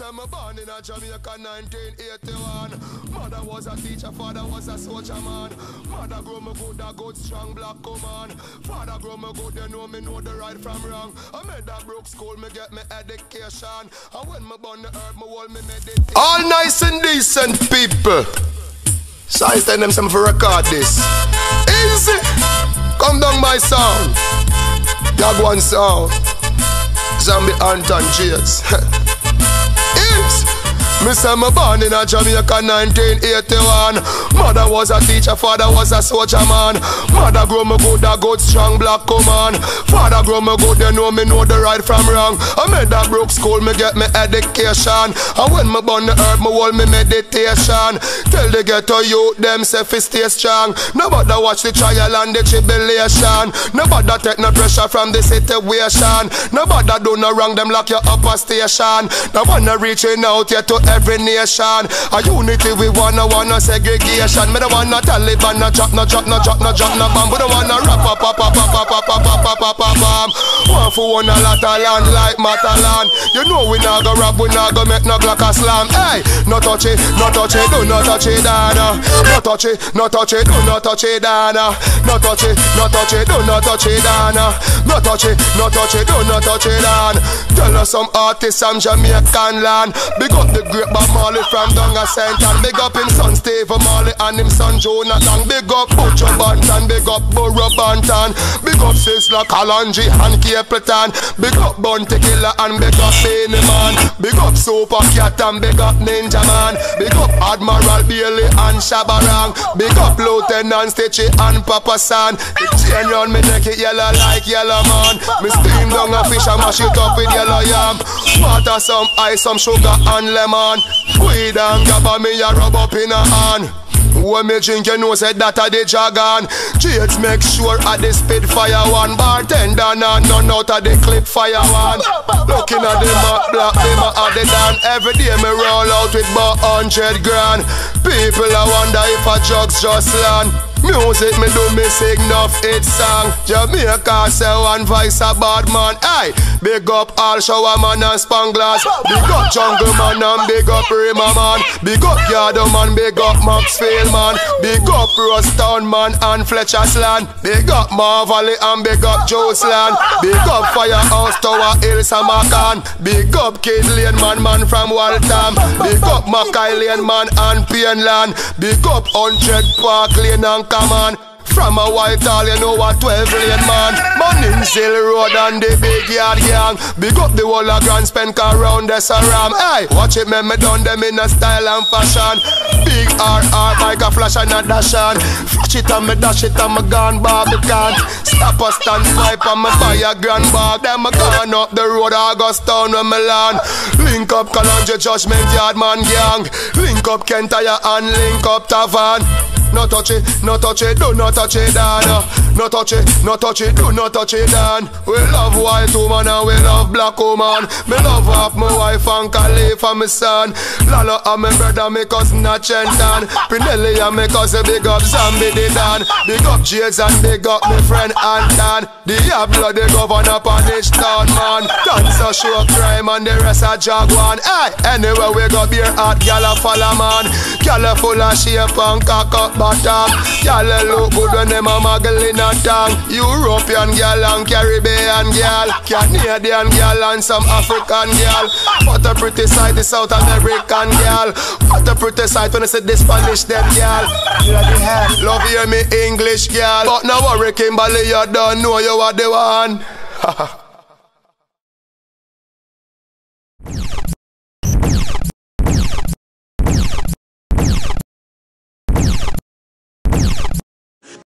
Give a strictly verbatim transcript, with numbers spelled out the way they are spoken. I'm born in a Jamaica nineteen eighty-one. Mother was a teacher, father was a soldier man. Mother grow me good, a good strong black woman. Father grow me good, they know me know the right from wrong. I made that broke school, me get me education. And when me born the herb, me hold me meditation. All nice and decent people. So I tell them some for record this. Easy. Come down my sound. That one sound. Zombie Anton James. Me say me born in a Jamaica nineteen eighty-one. Mother was a teacher, father was a soldier man. Mother grow me good, a good strong black woman. Father grow me good, they know me know the right from wrong. I made that broke school, me get me education. And when me born the herb, me hold me meditation. Tell the ghetto youth, them say fi stay strong. Nobody watch the trial and the tribulation. Nobody take no pressure from the situation. Nobody do no wrong, them lock you up a station. No one reaching out yet to every nation. A unity we wanna wanna segregation. Me don't wanna Taliban, no chop, no chop, no chop, no chop, no bomb. We don't wanna rap, pa pa pa pa pa pa pa pa pa pa bomb. One for one a lot of land like Matalan. You know we nah go rap, we nah go make no block a slam. Hey, no touch it, no touch it, do not touch it, Dana. No touch it, no touch it, do not touch it, Dana. No touch it, no touch it, do not touch it, Dana. No touch it, no touch it, do not touch it, Dana. Tell us some artists from Jamaican land. Big up the great Bob Marley from Dunga Saint, and big up him son Steve Marley and him son Jonathan. Big up Butcher Banton, big up Burro Banton. Big up Sisla, Kalonji and Capleton. Big up Bounty Killer and big up Beanie Man. Big up Super Cat and big up Ninja Man. Big up Admiral Bailey and Shabarang. Big up Lieutenant Stitchy and Papa San. The chain round me neck it yellow like yellow man. Me steam down a fish and mash it up with yellow yam. Water, some ice, some sugar and lemon. Weed and gabba me a rub up in a hand. When me drink you know say that a the jargon. Jades make sure at the speed fire one. Bartender nah none out of the clip fire one. Looking at the map black them at the down. Every day me roll out with about one hundred grand. People I wonder if a drugs just land. Music me do me sing enough it song. Jamaica say one voice a bad man. Aye, big up all shower man and Spanglers. Big up Jungle Man and big up Rima Man. Big up Yardo Man, big up Maxfield Man. Big up Rostown Man and Fletcher's Land. Big up Marvally and big up Joe's Land. Big up Firehouse Tower Hills and Macan. Big up Kid Lane Man, man from Waltham. Big up Mackay Lane Man and Pienland. Big up one hundred Park Lane and come on. From a white all you know a twelve lane man. Morning's Hill Road and the big yard gang. Big up the whole of Grand Spenk around the Saram. Hey, watch it man, me done them in a style and fashion. Big R R bike a flash and a dash on. Flash it and me dash it and me gone Barbican. Stop a stand pipe and me buy a grand bag. Then me gone up the road Augustown when me land. Link up Kalonji Judgment Yard man gang. Link up Kentire and link up Tavan. No touch it, no touch it, do not touch it, Dan. No touch it, no touch it, do not touch it, Dan. We love white woman and we love black woman. Me love half my wife and Khalifa and my son. Lala and my brother, my cousin and Chentan. Pinelli and my cousin, big up Zambi the Dan. Big up Jades and big up my friend Anton. The Diablo, the governor punish town man. Dance a show crime and the rest of Jaguan. Aye, anywhere we go beer at Gala follow man. Gala full of shape and cock up. Y'all look good when them a muggle in a tongue. European girl and Caribbean girl, Canadian girl and some African girl. What a pretty sight, the South American girl. What a pretty sight when I say the Spanish them girl. Love hear me English girl, but now worry Kimberly, you don't know you are the one.